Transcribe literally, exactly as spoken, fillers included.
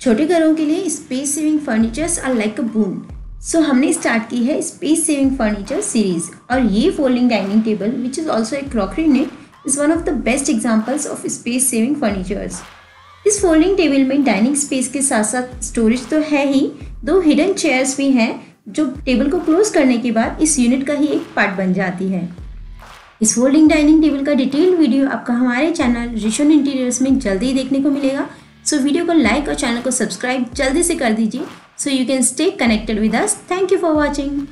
छोटे घरों के लिए space saving furnitures are like a boon. So हमने स्टार्ट की है स्पेस सेविंग फर्नीचर सीरीज, और ये folding dining table which is also a crockery unit is one of the best examples of space saving furnitures. इस folding table में dining space के साथ साथ स्टोरेज तो है ही, दो हिडन चेयर्स भी हैं जो टेबल को क्लोज करने के बाद इस यूनिट का ही एक पार्ट बन जाती है। इस फोल्डिंग डाइनिंग टेबल का डिटेल्ड वीडियो आपका हमारे चैनल हृसून इंटीरियर्स में जल्दी ही देखने को मिलेगा। सो so, वीडियो को लाइक और चैनल को सब्सक्राइब जल्दी से कर दीजिए। So you can stay connected with us. Thank you for watching.